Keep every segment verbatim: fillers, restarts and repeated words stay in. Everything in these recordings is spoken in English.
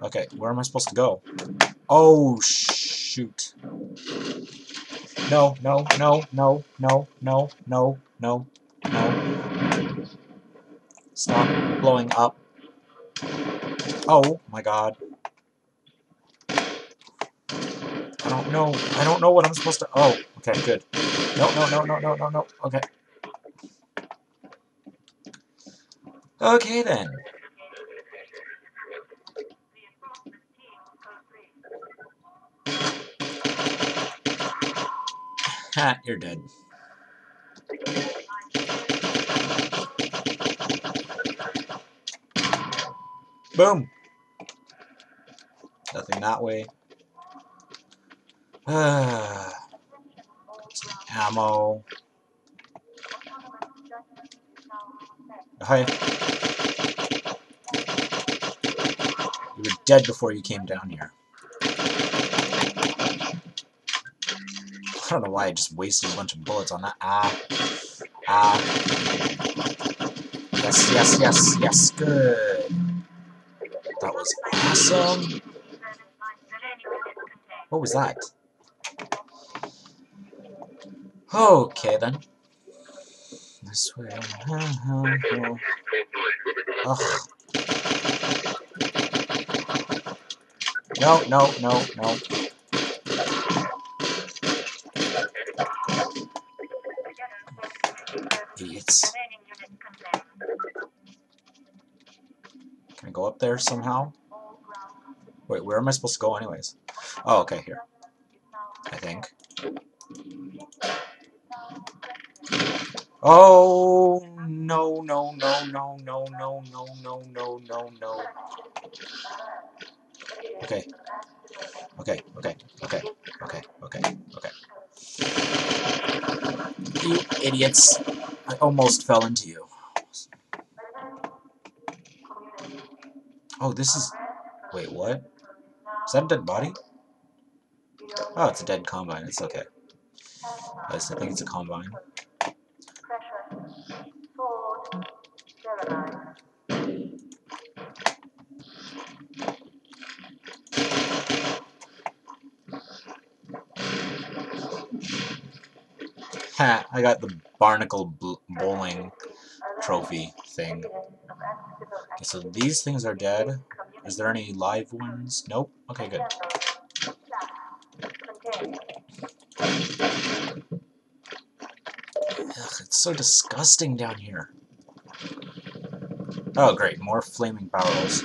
Okay, where am I supposed to go? Oh, shoot. No, no, no, no, no, no, no, no, no. Stop blowing up. Oh, my God. I don't know. I don't know what I'm supposed to... Oh, okay, good. No, no, no, no, no, no, no. Okay. Okay, then. Ha, you're dead. Boom! Nothing that way. Ah, some ammo. Hi. You were dead before you came down here. I don't know why I just wasted a bunch of bullets on that. Ah. Ah. Yes, yes, yes, yes. Good. That was awesome. What was that? Okay, then. This way. Ugh. No, no, no, no. Idiots. Can I go up there somehow? Wait, where am I supposed to go anyways? Oh, okay, here. I think. Oh, no, no, no, no, no, no, no, no, no, no, no. Okay. Okay, okay, okay, okay, okay, okay. You idiots. I almost fell into you. Oh, this is... Wait, what? Is that a dead body? Oh, it's a dead combine. It's okay. I think it's a combine. Ha! I got the barnacle bowling trophy thing. Okay, so these things are dead. Is there any live ones? Nope. Okay, good. Ugh, it's so disgusting down here. Oh, great. More flaming barrels.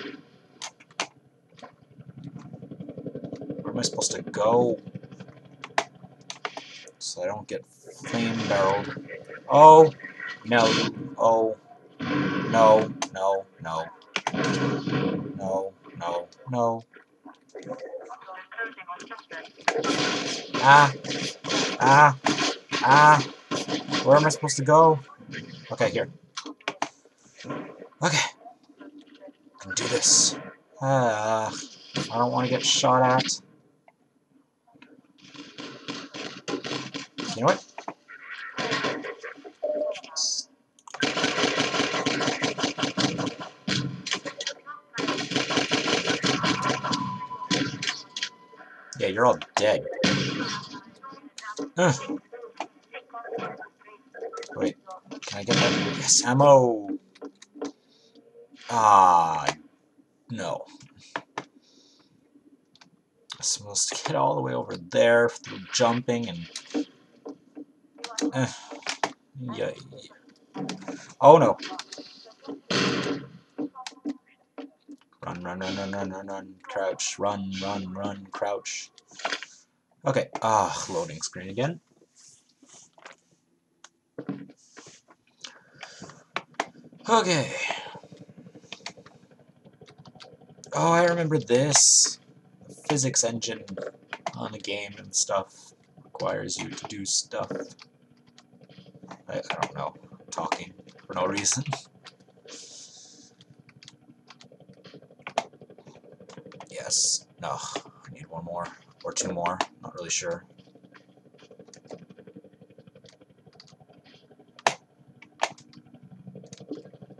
Where am I supposed to go? So I don't get flame barreled. Oh, no. Oh, no, no, no. No, no, no. Ah, ah, ah. Where am I supposed to go? Okay, here. Okay. I can do this. Uh, I don't want to get shot at. You know what? Yeah, you're all dead. Ugh. Wait, can I get that? Yes, ammo! Ah, no. I'm supposed to get all the way over there through jumping and... Uh, yeah, yeah. Oh no! Run, run, run, run, run, run, run, crouch, run, run, run, crouch. Okay, ah, uh, loading screen again. Okay. Oh, I remember this. The physics engine on the game and stuff requires you to do stuff. I, I don't know. I'm talking for no reason. Yes. No. I need one more. Or two more. Not really sure.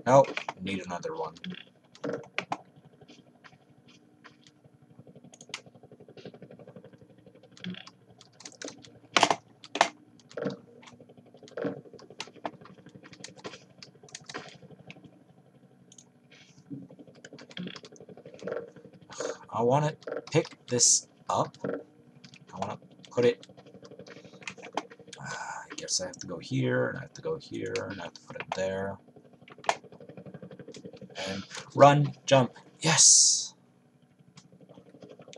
Nope. Need another one. I want to pick this up. I want to put it, uh, I guess I have to go here, and I have to go here, and I have to put it there. And run, jump, yes!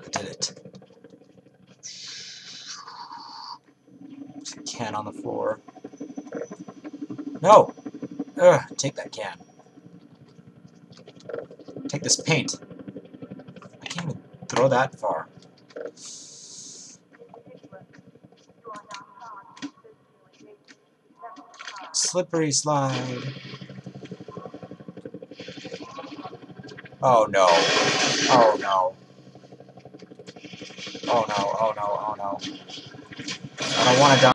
I did it. There's a can on the floor. No! Ugh, take that can. Take this paint. I can't even throw that far. Slippery slide. Oh no. Oh no. Oh no, oh no, oh no. I don't want to die.